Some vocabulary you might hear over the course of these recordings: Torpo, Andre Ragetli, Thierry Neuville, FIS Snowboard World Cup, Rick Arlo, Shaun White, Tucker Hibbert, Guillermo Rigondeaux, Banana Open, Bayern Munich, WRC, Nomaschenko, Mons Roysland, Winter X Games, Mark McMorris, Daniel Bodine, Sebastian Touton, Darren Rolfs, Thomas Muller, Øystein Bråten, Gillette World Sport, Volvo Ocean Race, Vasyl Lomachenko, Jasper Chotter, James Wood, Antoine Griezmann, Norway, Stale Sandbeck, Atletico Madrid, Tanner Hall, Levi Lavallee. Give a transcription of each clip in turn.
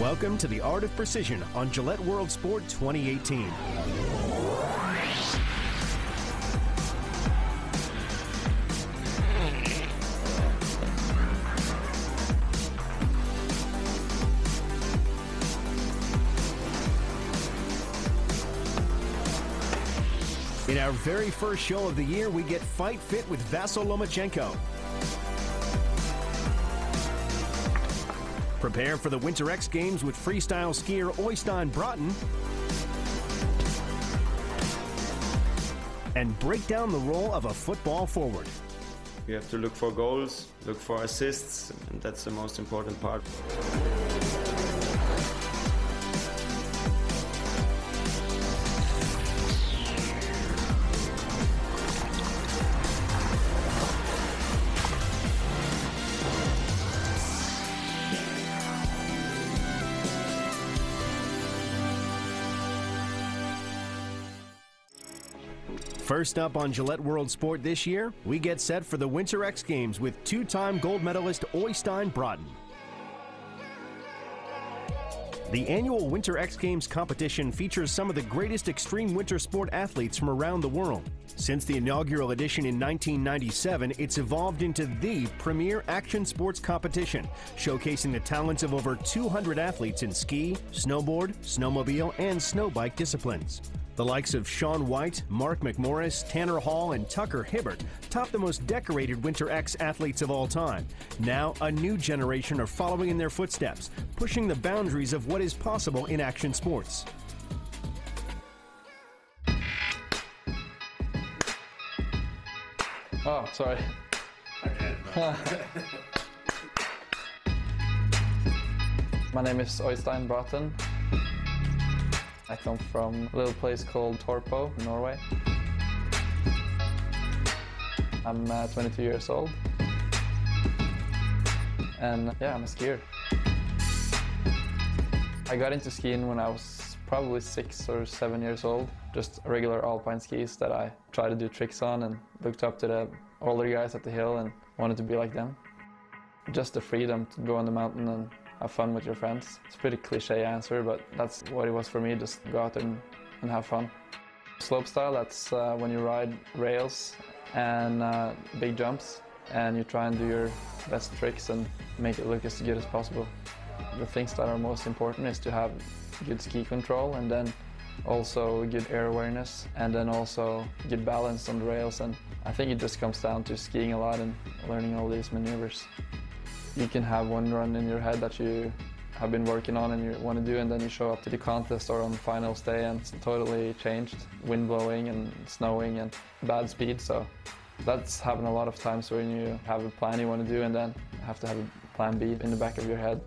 Welcome to the Art of Precision on Gillette World Sport 2018. In our very first show of the year, we get Fight Fit with Vasyl Lomachenko. Prepare for the Winter X Games with freestyle skier Øystein Bråten. And break down the role of a football forward. You have to look for goals, look for assists, and that's the most important part. First up on Gillette World Sport this year, we get set for the Winter X Games with two-time gold medalist Øystein Bråten. The annual Winter X Games competition features some of the greatest extreme winter sport athletes from around the world. Since the inaugural edition in 1997, it's evolved into the premier action sports competition, showcasing the talents of over 200 athletes in ski, snowboard, snowmobile, and snowbike disciplines. The likes of Shaun White, Mark McMorris, Tanner Hall, and Tucker Hibbert top the most decorated Winter X athletes of all time. Now, a new generation are following in their footsteps, pushing the boundaries of what is possible in action sports. Oh, sorry. My name is Øystein Bråten. I come from a little place called Torpo, Norway. I'm 22 years old. And yeah, I'm a skier. I got into skiing when I was probably 6 or 7 years old. Just regular alpine skis that I tried to do tricks on and looked up to the older guys at the hill and wanted to be like them. Just the freedom to go on the mountain and have fun with your friends. It's a pretty cliche answer, but that's what it was for me, just go out and have fun. Slopestyle, that's when you ride rails and big jumps, and you try and do your best tricks and make it look as good as possible. The things that are most important is to have good ski control, and then also good air awareness, and then also good balance on the rails. And I think it just comes down to skiing a lot and learning all these maneuvers. You can have one run in your head that you have been working on and you want to do, and then you show up to the contest or on finals day and it's totally changed. Wind blowing and snowing and bad speed, so that's happened a lot of times when you have a plan you want to do and then have to have a plan B in the back of your head.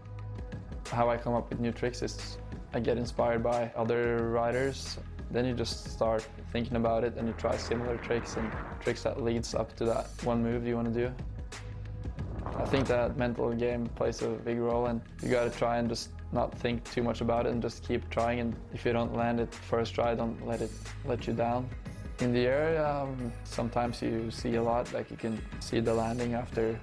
How I come up with new tricks is I get inspired by other riders, then you just start thinking about it and you try similar tricks and tricks that leads up to that one move you want to do. I think that mental game plays a big role, and you gotta try and just not think too much about it and just keep trying, and if you don't land it first try, don't let it let you down. In the air, sometimes you see a lot, like you can see the landing after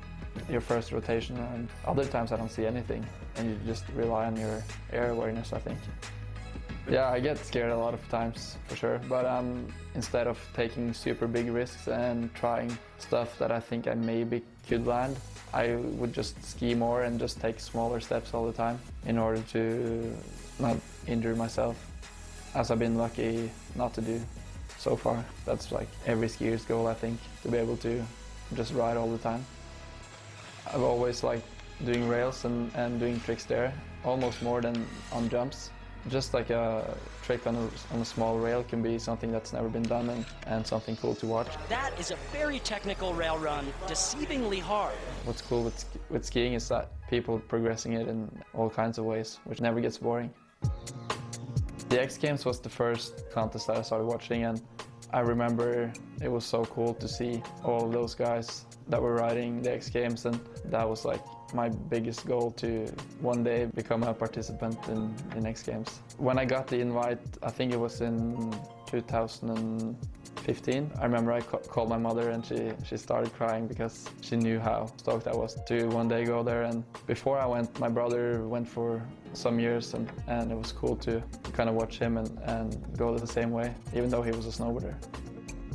your first rotation, and other times I don't see anything, and you just rely on your air awareness, I think. Yeah, I get scared a lot of times, for sure, but instead of taking super big risks and trying stuff that I think I maybe could land, I would just ski more and just take smaller steps all the time in order to not injure myself, as I've been lucky not to do so far. That's like every skier's goal, I think, to be able to just ride all the time. I've always liked doing rails and doing tricks there, almost more than on jumps. Just like a trick on a small rail can be something that's never been done and something cool to watch. That is a very technical rail run, deceivingly hard. What's cool with skiing is that people progressing it in all kinds of ways, which never gets boring. The X Games was the first contest that I started watching, and I remember it was so cool to see all those guys that were riding the X Games, and that was like my biggest goal, to one day become a participant in X Games. When I got the invite, I think it was in 2015 15. I remember I called my mother and she started crying because she knew how stoked I was to one day go there. And before I went, my brother went for some years, and it was cool to kind of watch him and go the same way, even though he was a snowboarder.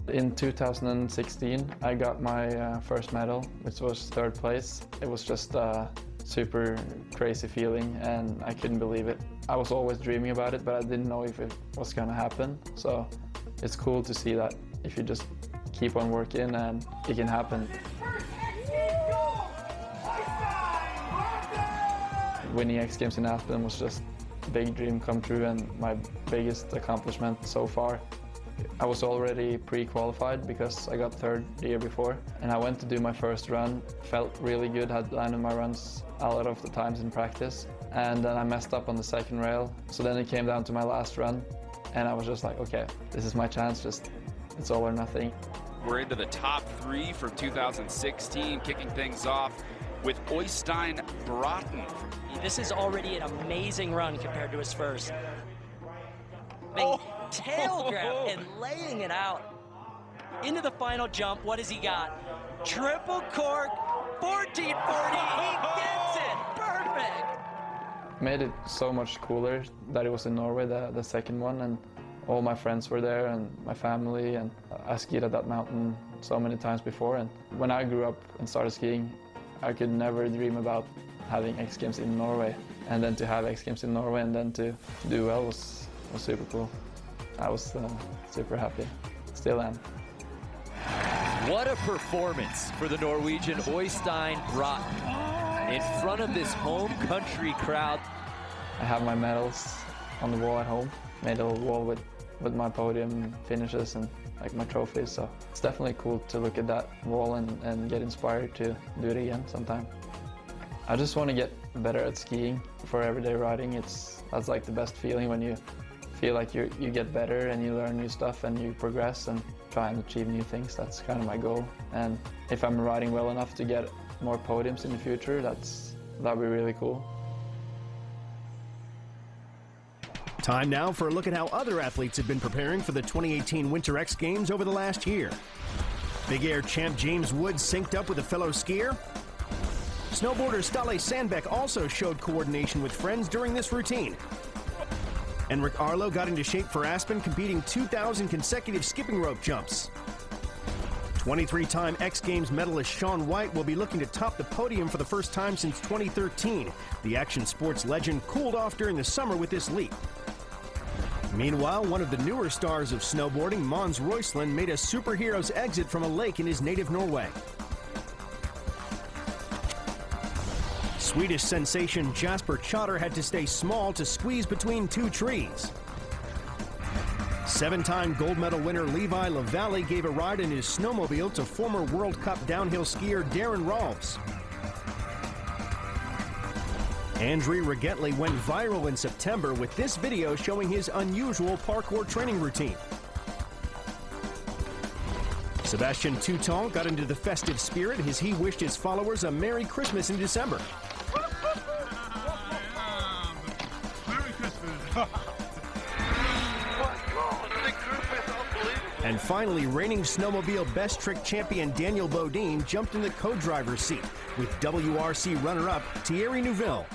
In 2016, I got my first medal, which was 3rd place. It was just a super crazy feeling, and I couldn't believe it. I was always dreaming about it, but I didn't know if it was gonna happen. So it's cool to see that if you just keep on working, and it can happen. Winning X Games in Aspen was just a big dream come true, and my biggest accomplishment so far. I was already pre-qualified because I got 3rd the year before, and I went to do my first run, felt really good, had landed my runs a lot of the times in practice, and then I messed up on the 2nd rail. So then it came down to my last run, and I was just like, okay, this is my chance, just it's all or nothing. We're into the top 3 for 2016, kicking things off with Øystein Bråten. This is already an amazing run compared to his first. Tail grab and laying it out. Into the final jump, what has he got? Triple cork, 1440, he gets it, perfect! Made it so much cooler that it was in Norway, the 2nd one, and all my friends were there, and my family, and I skied at that mountain so many times before, and when I grew up and started skiing, I could never dream about having X Games in Norway, and then to have X Games in Norway and then to do well was super cool. I was super happy. Still am. What a performance for the Norwegian Øystein Bråten in front of this home country crowd. I have my medals on the wall at home. Made a wall with my podium finishes and like my trophies. So it's definitely cool to look at that wall and get inspired to do it again sometime. I just want to get better at skiing. For everyday riding, that's like the best feeling when you feel like you get better and you learn new stuff and you progress and try and achieve new things. That's kind of my goal. And if I'm riding well enough to get more podiums in the future, that'd be really cool. Time now for a look at how other athletes have been preparing for the 2018 Winter X Games over the last year. Big air champ James Wood synced up with a fellow skier. Snowboarder Stale Sandbeck also showed coordination with friends during this routine. And Rick Arlo got into shape for Aspen, competing 2,000 consecutive skipping rope jumps. 23-time X Games medalist Shaun White will be looking to top the podium for the first time since 2013. The action sports legend cooled off during the summer with this leap. Meanwhile, one of the newer stars of snowboarding, Mons Roysland, made a superhero's exit from a lake in his native Norway. Swedish sensation Jasper Chotter had to stay small to squeeze between 2 trees. 7-time gold medal winner Levi Lavallee gave a ride in his snowmobile to former World Cup downhill skier Darren Rolfs. Andre Ragetli went viral in September with this video showing his unusual parkour training routine. Sebastian Touton got into the festive spirit as he wished his followers a Merry Christmas in December. And finally, reigning snowmobile best trick champion Daniel Bodine jumped in the co-driver's seat with WRC runner-up Thierry Neuville.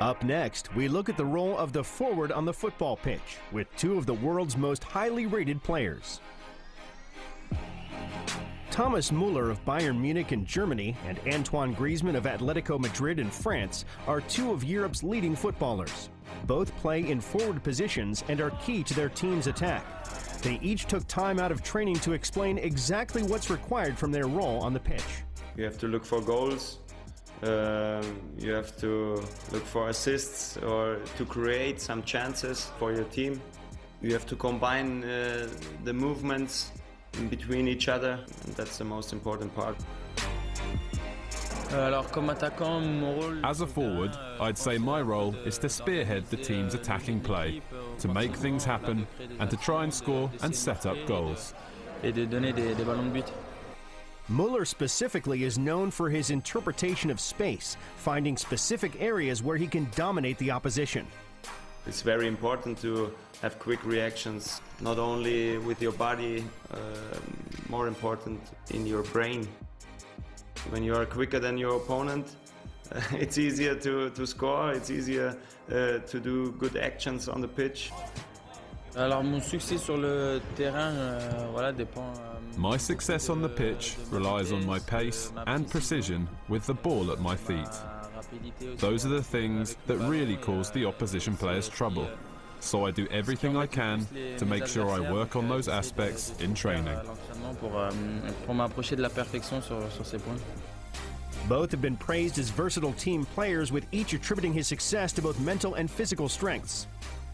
Up next, we look at the role of the forward on the football pitch with 2 of the world's most highly rated players. Thomas Muller of Bayern Munich in Germany and Antoine Griezmann of Atletico Madrid in France are 2 of Europe's leading footballers. Both play in forward positions and are key to their team's attack. They each took time out of training to explain exactly what's required from their role on the pitch. You have to look for goals, you have to look for assists or to create some chances for your team. You have to combine the movements in between each other, and that's the most important part. As a forward, I'd say my role is to spearhead the team's attacking play, to make things happen, and to try and score and set up goals. Muller specifically is known for his interpretation of space, finding specific areas where he can dominate the opposition. It's very important to have quick reactions, not only with your body, more important in your brain. When you are quicker than your opponent, it's easier to score, it's easier to do good actions on the pitch. My success on the pitch relies on my pace and precision with the ball at my feet. Those are the things that really cause the opposition players trouble. So I do everything I can to make sure I work on those aspects in training. Both have been praised as versatile team players, with each attributing his success to both mental and physical strengths.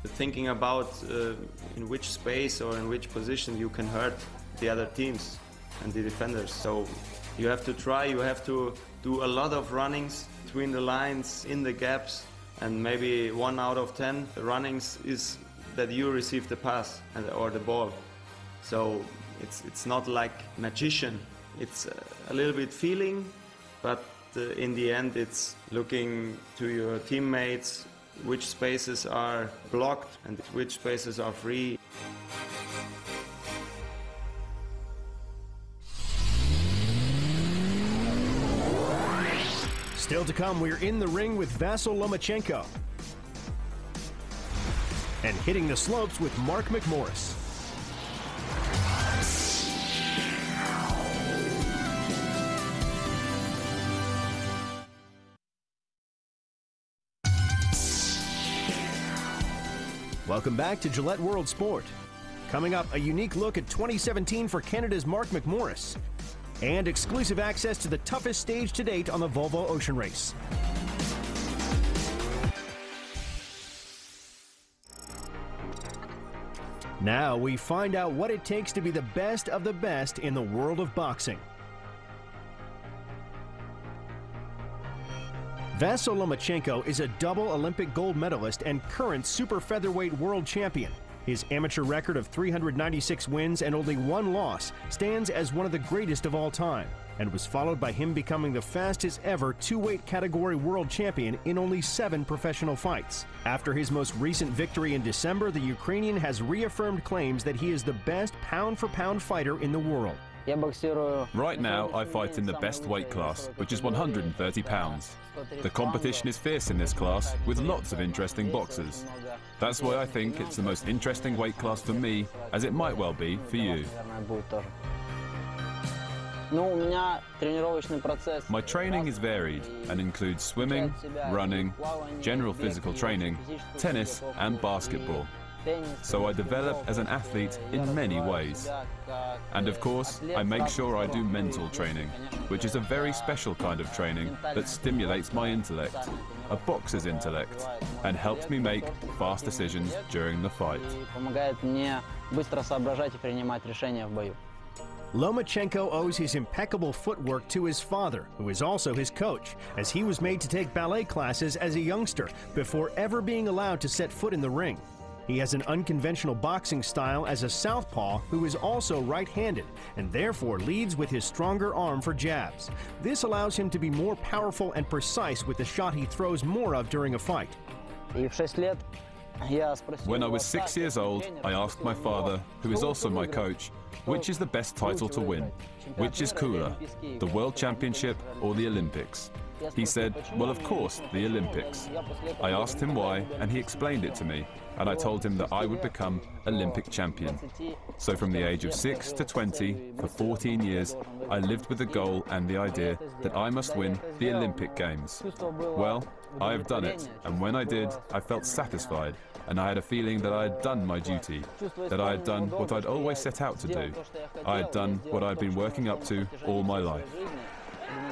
Thinking about in which space or in which position you can hurt the other teams and the defenders. So you have to try, you have to do a lot of runnings between the lines, in the gaps, and maybe 1 out of 10 runnings is that you receive the pass or the ball. So it's not like magician, it's a little bit feeling, but in the end it's looking to your teammates, which spaces are blocked and which spaces are free. Still to come, we're in the ring with Vasyl Lomachenko and hitting the slopes with Mark McMorris. Welcome back to Gillette World Sport. Coming up, a unique look at 2017 for Canada's Mark McMorris, and exclusive access to the toughest stage to date on the Volvo Ocean Race. Now we find out what it takes to be the best of the best in the world of boxing. Vasyl Lomachenko is a double Olympic gold medalist and current super featherweight world champion. His amateur record of 396 wins and only 1 loss stands as one of the greatest of all time, and was followed by him becoming the fastest ever two-weight category world champion in only 7 professional fights. After his most recent victory in December, the Ukrainian has reaffirmed claims that he is the best pound-for-pound fighter in the world. Right now, I fight in the best weight class, which is 130 pounds. The competition is fierce in this class, with lots of interesting boxers. That's why I think it's the most interesting weight class for me, as it might well be for you. My training is varied and includes swimming, running, general physical training, tennis and basketball. So I develop as an athlete in many ways. And of course, I make sure I do mental training, which is a very special kind of training that stimulates my intellect, a boxer's intellect, and helps me make fast decisions during the fight. Lomachenko owes his impeccable footwork to his father, who is also his coach, as he was made to take ballet classes as a youngster before ever being allowed to set foot in the ring. He has an unconventional boxing style as a southpaw who is also right-handed, and therefore leads with his stronger arm for jabs. This allows him to be more powerful and precise with the shot he throws more of during a fight. When I was 6 years old, I asked my father, who is also my coach, which is the best title to win, which is cooler, the World Championship or the Olympics? He said, well, of course, the Olympics. I asked him why, and he explained it to me, and I told him that I would become Olympic champion. So from the age of 6 to 20, for 14 years, I lived with the goal and the idea that I must win the Olympic Games. Well, I have done it, and when I did, I felt satisfied, and I had a feeling that I had done my duty, that I had done what I'd always set out to do. I had done what I'd been working up to all my life.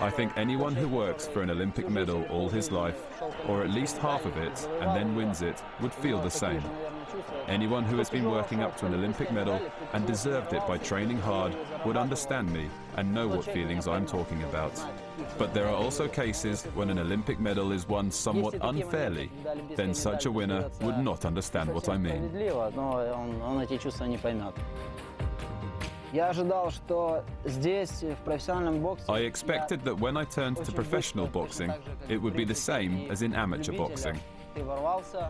I think anyone who works for an Olympic medal all his life, or at least half of it, and then wins it, would feel the same. Anyone who has been working up to an Olympic medal and deserved it by training hard would understand me and know what feelings I'm talking about. But there are also cases when an Olympic medal is won somewhat unfairly, then such a winner would not understand what I mean. I expected that when I turned to professional boxing, it would be the same as in amateur boxing.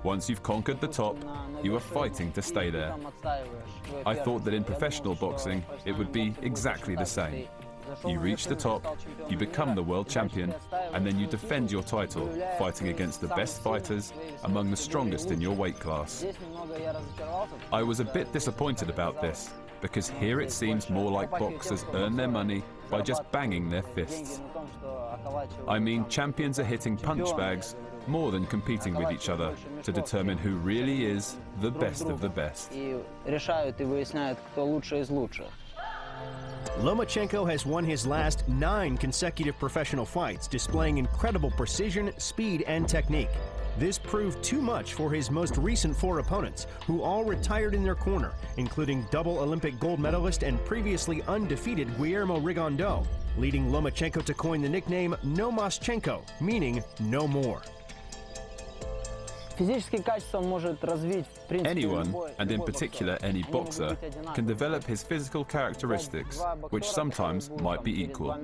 Once you've conquered the top, you are fighting to stay there. I thought that in professional boxing, it would be exactly the same. You reach the top, you become the world champion, and then you defend your title, fighting against the best fighters, among the strongest in your weight class. I was a bit disappointed about this, because here it seems more like boxers earn their money by just banging their fists. I mean, champions are hitting punch bags more than competing with each other to determine who really is the best of the best. Lomachenko has won his last 9 consecutive professional fights, displaying incredible precision, speed, and technique. This proved too much for his most recent 4 opponents, who all retired in their corner, including double Olympic gold medalist and previously undefeated Guillermo Rigondeaux, leading Lomachenko to coin the nickname Nomaschenko, meaning no more. Anyone, and in particular any boxer, can develop his physical characteristics, which sometimes might be equal.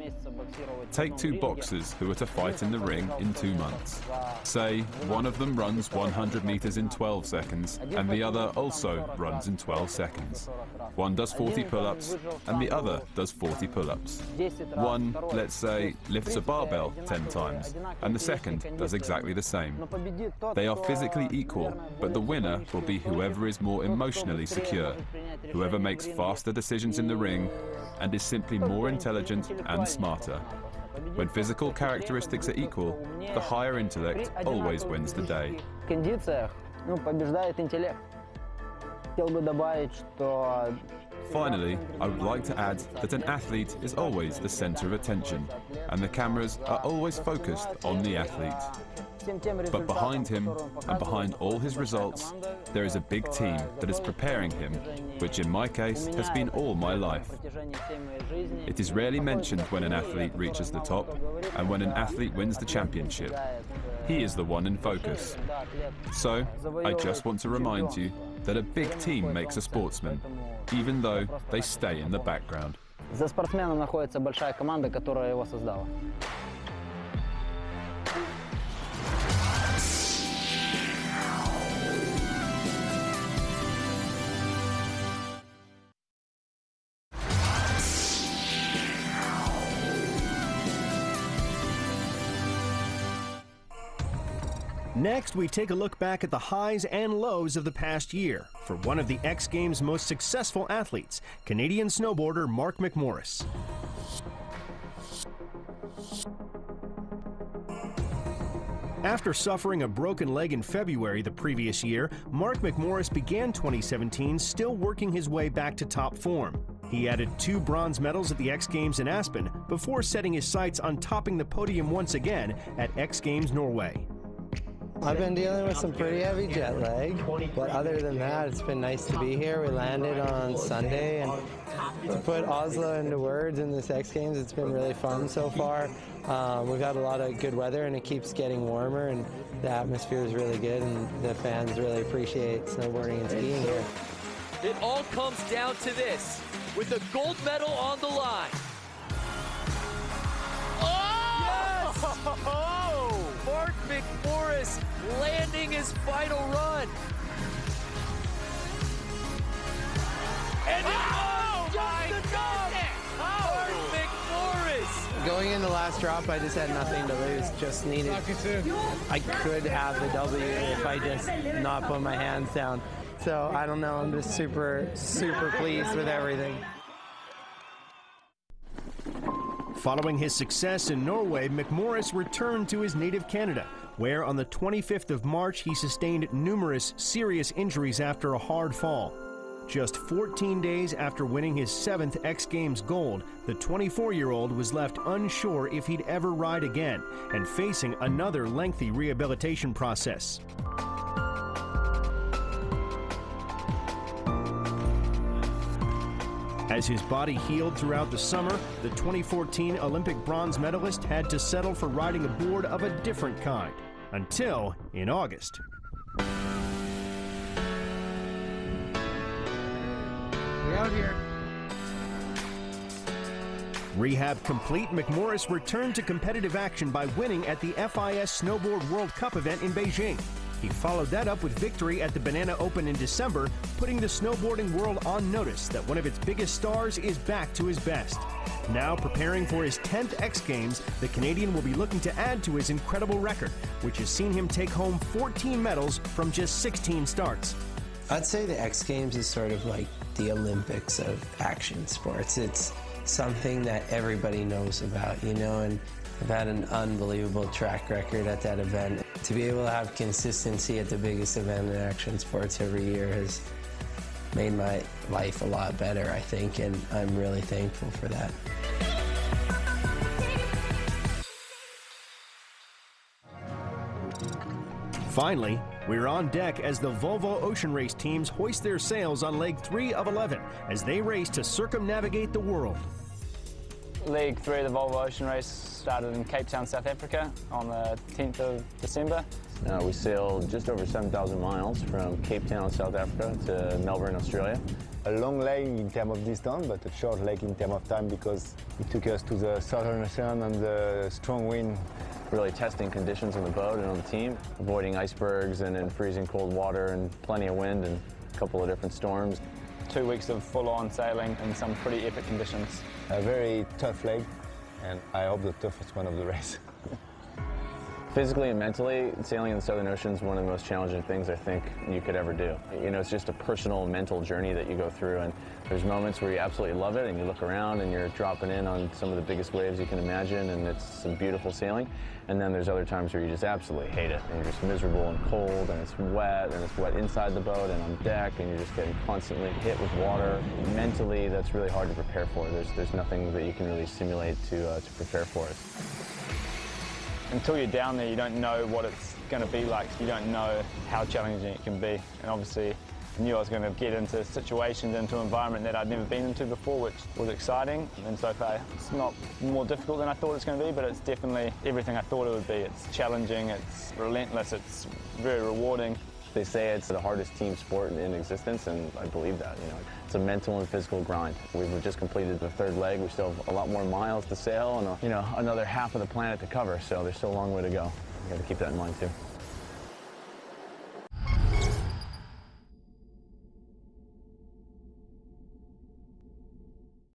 Take 2 boxers who are to fight in the ring in 2 months. Say, one of them runs 100 meters in 12 seconds, and the other also runs in 12 seconds. One does 40 pull-ups, and the other does 40 pull-ups. One, let's say, lifts a barbell 10 times, and the second does exactly the same. They are physically equal, but the winner will be whoever is more emotionally secure, whoever makes faster decisions in the ring, and is simply more intelligent and smarter. When physical characteristics are equal, the higher intellect always wins the day. Finally, I would like to add that an athlete is always the center of attention, and the cameras are always focused on the athlete. But behind him, and behind all his results, there is a big team that is preparing him, which in my case has been all my life. It is rarely mentioned when an athlete reaches the top, and when an athlete wins the championship. He is the one in focus. So, I just want to remind you that a big team makes a sportsman, even though they stay in the background. Next, we take a look back at the highs and lows of the past year for one of the X Games' most successful athletes, Canadian snowboarder Mark McMorris. After suffering a broken leg in February the previous year, Mark McMorris began 2017 still working his way back to top form. He added 2 bronze medals at the X Games in Aspen before setting his sights on topping the podium once again at X Games Norway. I've been dealing with some pretty heavy jet lag, but other than that, it's been nice to be here. We landed on Sunday, and to put Oslo into words in this X Games, it's been really fun so far. We've had a lot of good weather, and it keeps getting warmer, and the atmosphere is really good, and the fans really appreciate snowboarding and skiing here. It all comes down to this, with a gold medal on the line. Oh! Yes! Mark McMorris landing his final run. And oh, my God! Mark McMorris! Going in the last drop, I just had nothing to lose. Just needed. I could have the W if I just not put my hands down. So I don't know. I'm just super, super pleased with everything. Following his success in Norway, McMorris returned to his native Canada, where on the 25th of March he sustained numerous serious injuries after a hard fall. Just 14 days after winning his 7th X Games gold, the 24-year-old was left unsure if he'd ever ride again and facing another lengthy rehabilitation process. As his body healed throughout the summer, the 2014 Olympic bronze medalist had to settle for riding a board of a different kind, until in August. We're out here. Rehab complete, McMorris returned to competitive action by winning at the FIS Snowboard World Cup event in Beijing. He followed that up with victory at the Banana Open in December, putting the snowboarding world on notice that one of its biggest stars is back to his best. Now preparing for his 10th X Games, the Canadian will be looking to add to his incredible record, which has seen him take home 14 medals from just 16 starts. I'd say the X Games is sort of like the Olympics of action sports. It's something that everybody knows about, you know, and I've had an unbelievable track record at that event. To be able to have consistency at the biggest event in action sports every year has made my life a lot better, I think, and I'm really thankful for that. Finally, we're on deck as the Volvo Ocean Race teams hoist their sails on leg 3 of 11 as they race to circumnavigate the world. Leg 3 of the Volvo Ocean Race started in Cape Town, South Africa on the 10th of December. We sailed just over 7,000 miles from Cape Town, South Africa to Melbourne, Australia. A long leg in terms of distance, but a short leg in terms of time because it took us to the Southern Ocean and the strong wind. Really testing conditions on the boat and on the team, avoiding icebergs and in freezing cold water and plenty of wind and a couple of different storms. 2 weeks of full-on sailing in some pretty epic conditions. A very tough leg, and I hope the toughest one of the race. Physically and mentally, sailing in the Southern Ocean is one of the most challenging things I think you could ever do. You know, it's just a personal mental journey that you go through, and there's moments where you absolutely love it and you look around and you're dropping in on some of the biggest waves you can imagine and it's some beautiful sailing. And then there's other times where you just absolutely hate it and you're just miserable and cold and it's wet inside the boat and on deck and you're just getting constantly hit with water. Mentally, that's really hard to prepare for. There's nothing that you can really simulate to prepare for it. Until you're down there, you don't know what it's going to be like. You don't know how challenging it can be. And obviously, I knew I was going to get into situations, into an environment that I'd never been into before, which was exciting. And so far, it's not more difficult than I thought it's going to be, but it's definitely everything I thought it would be. It's challenging, it's relentless, it's very rewarding. They say it's the hardest team sport in existence, and I believe that, you know. It's a mental and physical grind. We've just completed the third leg. We still have a lot more miles to sail and, you know, another half of the planet to cover, so there's still a long way to go. You got to keep that in mind, too.